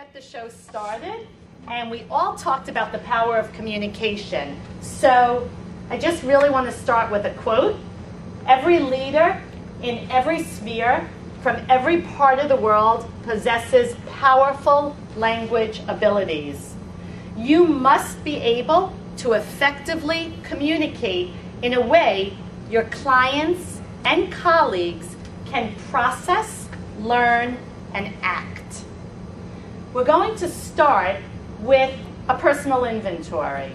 get the show started, and we all talked about the power of communication. So I just really want to start with a quote. Every leader in every sphere from every part of the world possesses powerful language abilities. You must be able to effectively communicate in a way your clients and colleagues can process, learn, and act. We're going to start with a personal inventory.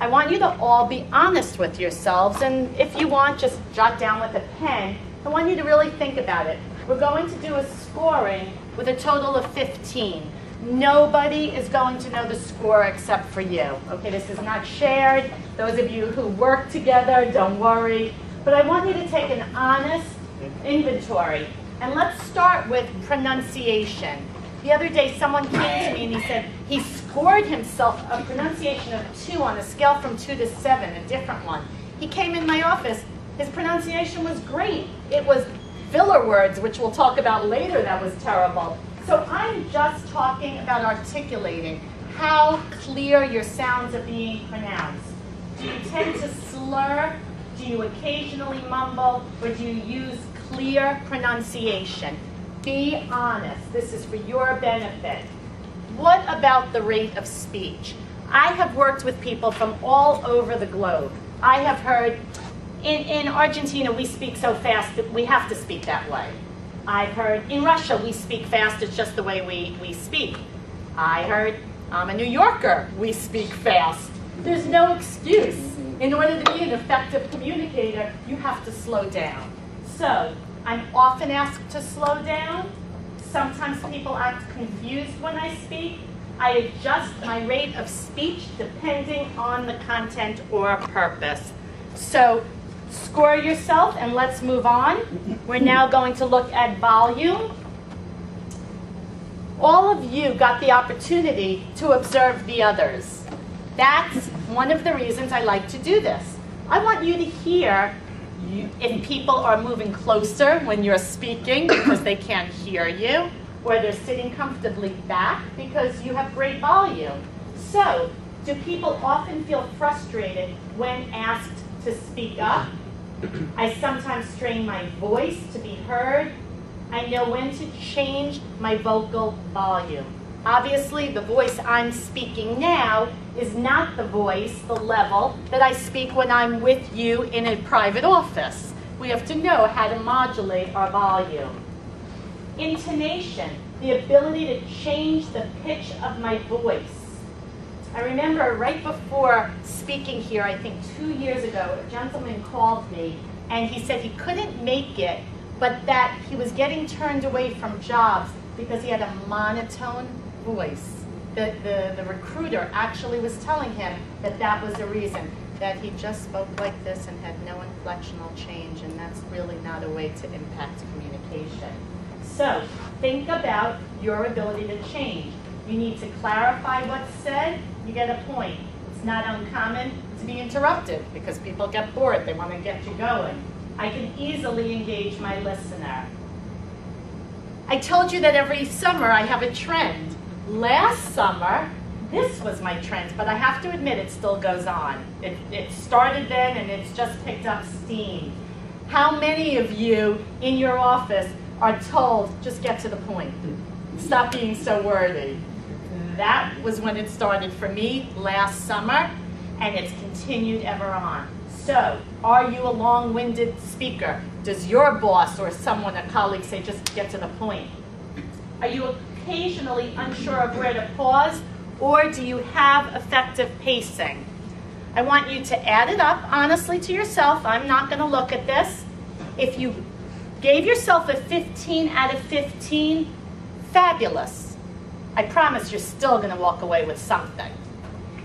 I want you to all be honest with yourselves, and if you want, just jot down with a pen. I want you to really think about it. We're going to do a scoring with a total of 15. Nobody is going to know the score except for you. Okay, this is not shared. Those of you who work together, don't worry. But I want you to take an honest inventory. And let's start with pronunciation. The other day, someone came to me and he said he scored himself a pronunciation of 2 on a scale from 2 to 7, a different one. He came in my office. His pronunciation was great. It was filler words, which we'll talk about later, that was terrible. So I'm just talking about articulating, how clear your sounds are being pronounced. Do you tend to slur? Do you occasionally mumble? Or do you use clear pronunciation? Be honest. This is for your benefit. What about the rate of speech? I have worked with people from all over the globe. I have heard, in Argentina, we speak so fast that we have to speak that way. I've heard, in Russia, we speak fast. It's just the way we speak. I heard, I'm a New Yorker. We speak fast. There's no excuse. In order to be an effective communicator, you have to slow down. So I'm often asked to slow down. Sometimes people act confused when I speak. I adjust my rate of speech depending on the content or purpose. So score yourself and let's move on. We're now going to look at volume. All of you got the opportunity to observe the others. That's one of the reasons I like to do this. I want you to hear if people are moving closer when you're speaking because they can't hear you, or they're sitting comfortably back because you have great volume. So, do people often feel frustrated when asked to speak up? I sometimes strain my voice to be heard. I know when to change my vocal volume. Obviously, the voice I'm speaking now is not the voice, the level, that I speak when I'm with you in a private office. We have to know how to modulate our volume. Intonation, the ability to change the pitch of my voice. I remember right before speaking here, I think 2 years ago, a gentleman called me and he said he couldn't make it, but that he was getting turned away from jobs because he had a monotone voice. The recruiter actually was telling him that that was the reason, that he just spoke like this and had no inflectional change, and that's really not a way to impact communication. So think about your ability to change. You need to clarify what's said, you get a point. It's not uncommon to be interrupted because people get bored, they want to get you going. I can easily engage my listener. I told you that every summer I have a trend. Last summer, this was my trend, but I have to admit it still goes on. It started then and it's just picked up steam. How many of you in your office are told, just get to the point? Stop being so wordy. That was when it started for me last summer, and it's continued ever on. So, are you a long-winded speaker? Does your boss or someone, a colleague, say, just get to the point? Are you occasionally unsure of where to pause, or do you have effective pacing? I want you to add it up, honestly, to yourself. I'm not going to look at this. If you gave yourself a 15 out of 15, fabulous. I promise you're still going to walk away with something.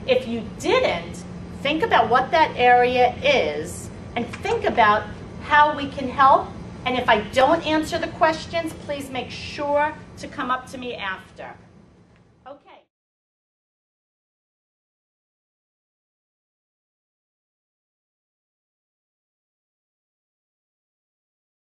If you didn't, think about what that area is and think about how we can help. And if I don't answer the questions, please make sure to come up to me after.